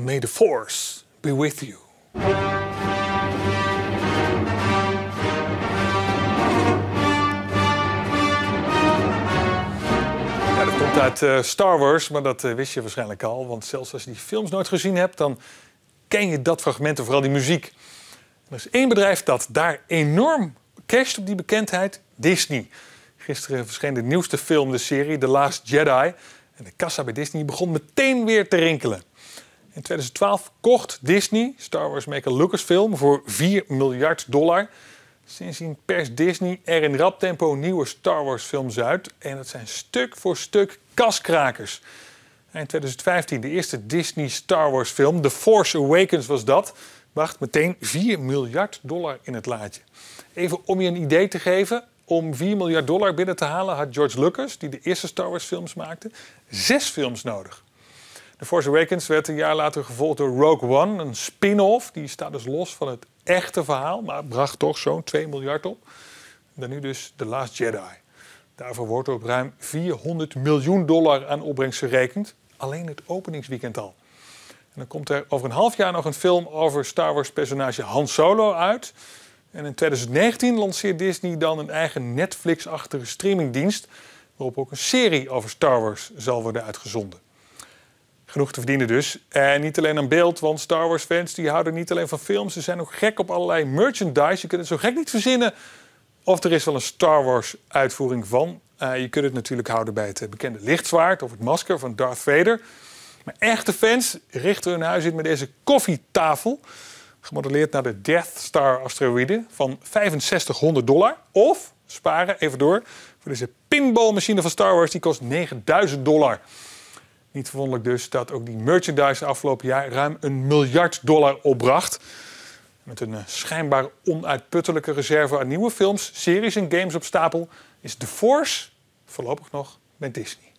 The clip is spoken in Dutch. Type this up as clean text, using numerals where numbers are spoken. May the Force be with you. Ja, dat komt uit Star Wars, maar dat wist je waarschijnlijk al. Want zelfs als je die films nooit gezien hebt, dan ken je dat fragment en vooral die muziek. Er is één bedrijf dat daar enorm casht op die bekendheid, Disney. Gisteren verscheen de nieuwste film, de serie, The Last Jedi. En de kassa bij Disney begon meteen weer te rinkelen. In 2012 kocht Disney Star Wars maker Lucasfilm voor $4 miljard. Sindsdien perst Disney er in rap tempo nieuwe Star Wars films uit. En dat zijn stuk voor stuk kaskrakers. En in 2015 de eerste Disney Star Wars film, The Force Awakens was dat, bracht meteen $4 miljard in het laadje. Even om je een idee te geven, om $4 miljard binnen te halen had George Lucas, die de eerste Star Wars films maakte, 6 films nodig. The Force Awakens werd een jaar later gevolgd door Rogue One, een spin-off. Die staat dus los van het echte verhaal, maar bracht toch zo'n $2 miljard op. Dan nu dus The Last Jedi. Daarvoor wordt op ruim $400 miljoen aan opbrengst gerekend. Alleen het openingsweekend al. En dan komt er over een half jaar nog een film over Star Wars personage Han Solo uit. En in 2019 lanceert Disney dan een eigen Netflix-achtige streamingdienst, waarop ook een serie over Star Wars zal worden uitgezonden. Genoeg te verdienen dus. En niet alleen aan beeld, want Star Wars fans die houden niet alleen van films, ze zijn ook gek op allerlei merchandise. Je kunt het zo gek niet verzinnen of er is wel een Star Wars uitvoering van. Je kunt het natuurlijk houden bij het bekende lichtzwaard of het masker van Darth Vader. Maar echte fans richten hun huis in met deze koffietafel, gemodelleerd naar de Death Star asteroïde van $6,500. Of, sparen even door, voor deze pinballmachine van Star Wars, die kost $9.000. Niet verwonderlijk dus dat ook die merchandise afgelopen jaar ruim $1 miljard opbracht. Met een schijnbaar onuitputtelijke reserve aan nieuwe films, series en games op stapel, is The Force voorlopig nog bij Disney.